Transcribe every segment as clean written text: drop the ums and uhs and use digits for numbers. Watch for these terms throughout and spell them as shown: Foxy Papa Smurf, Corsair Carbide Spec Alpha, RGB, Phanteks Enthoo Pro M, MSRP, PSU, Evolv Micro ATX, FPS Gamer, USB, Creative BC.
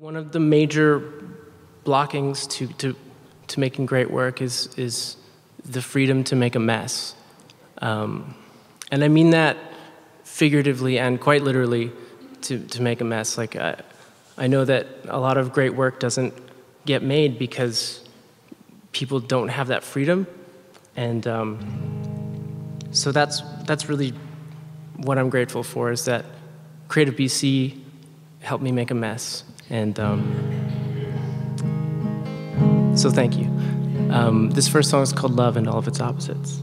One of the major blockings to making great work is the freedom to make a mess. And I mean that figuratively and quite literally, to make a mess. Like, I know that a lot of great work doesn't get made because people don't have that freedom. And so that's really what I'm grateful for, is that Creative BC helped me make a mess. And so thank you. This first song is called Love and All of Its Opposites.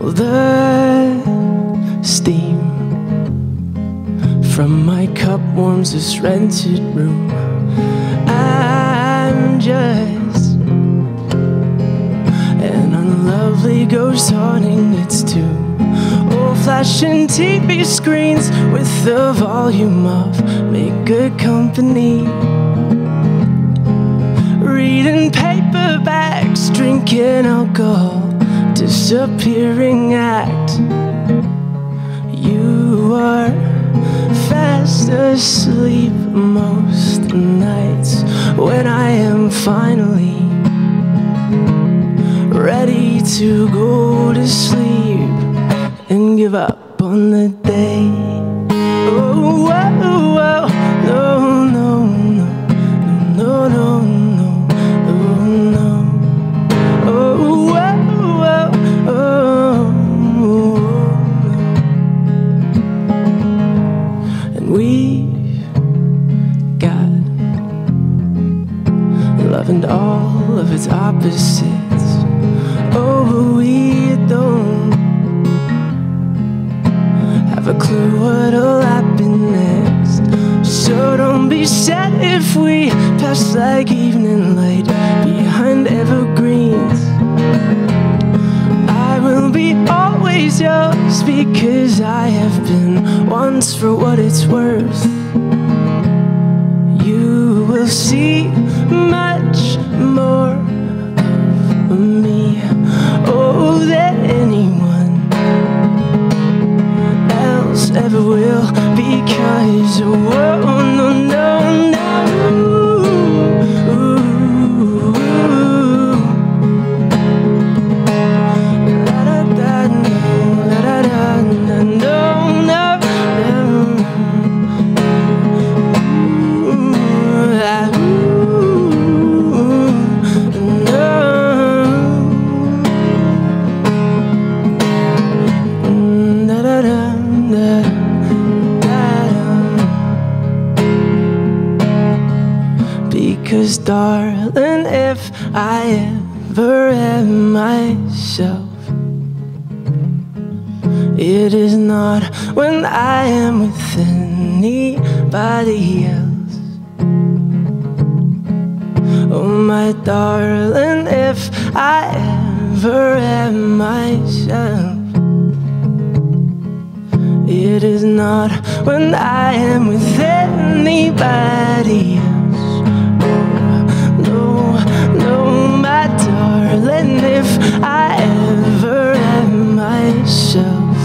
The steam from my cup warms this rented room. I'm just an unlovely ghost haunting its tomb. Old flashing TV screens with the volume off make good company. Reading paperbacks, drinking alcohol, disappearing act. You are fast asleep most nights when I am finally ready to go to sleep and give up on the day. Oh, whoa, whoa. No, no, no, no, no, no, no, no, no. Love and all of its opposites. Oh, but we don't have a clue what'll happen next. So don't be sad if we pass like evening light behind evergreens. I will be always yours because I have been once for what it's worth. You will see much more of me, oh, than anyone else ever will, because whoa, no, no, no. La da da no, la da da no, no, no, no. Because darling, if I ever am myself, it is not when I am with anybody else. Oh my darling, if I ever am myself, it is not when I am with anybody else. And if I ever am myself,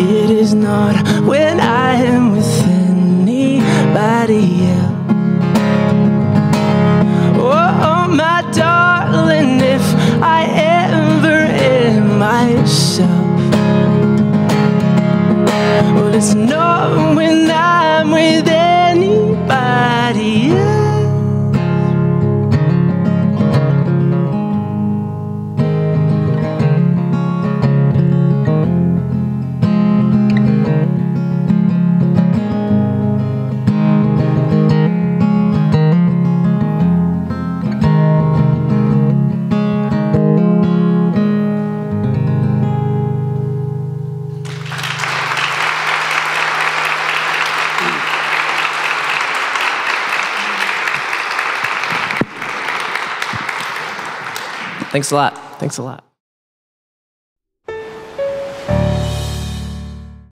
it is not when I am with anybody else. Oh, my darling, if I ever am myself, well, it's not when I'm with anybody else. Thanks a lot.